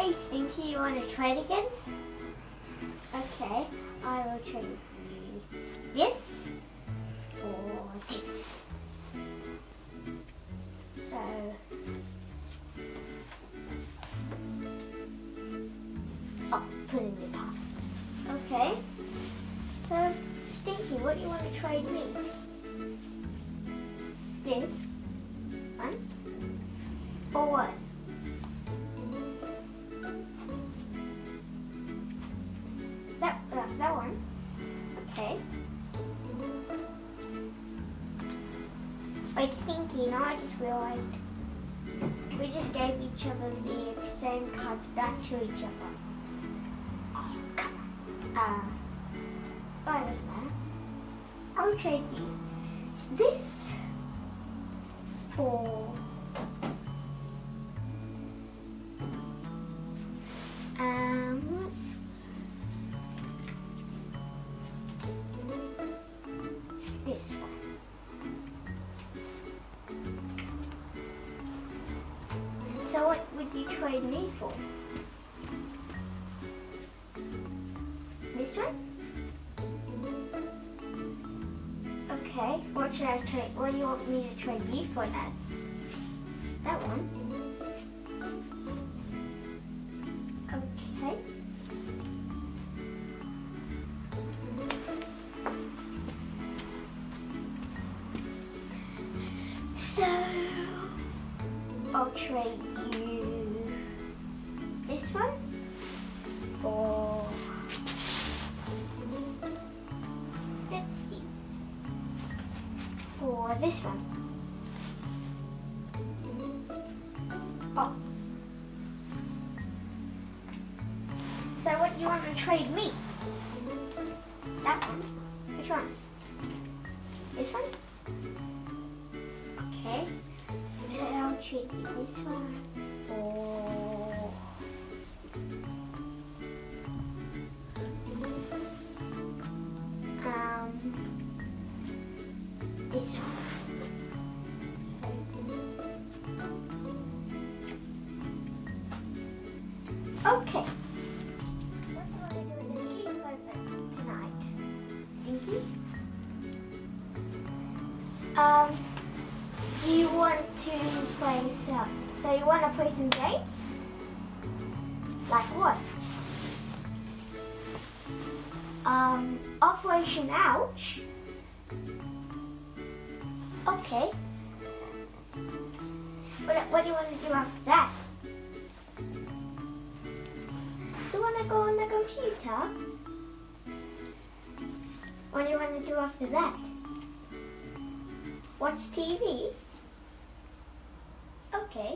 Hey Stinky, you want to try it again? Okay, I will try this or this. So, oh, put in the top. Okay, so Stinky, what do you want to try doing? This one or what? That one. Okay. Wait, Stinky, now I just realized we just gave each other the same cards back to each other. Oh, come on. Oh, it doesn't matter. I'll trade you this for this one. So what would you trade me for? This one? Okay, what should I trade? What do you want me to trade you for that? That one? Okay. So, I'll trade you this one for this one. Oh. So what do you want to trade me? That one? Which one? This one? Okay, I'll trade you this one for this one. Okay. What do I do in the sleepover tonight? Stinky? You want to play some, so you want to play some games? Like what? Operation Ouch? Okay. What do you want to do after that? You want to go on the computer? What do you want to do after that? Watch TV? Okay.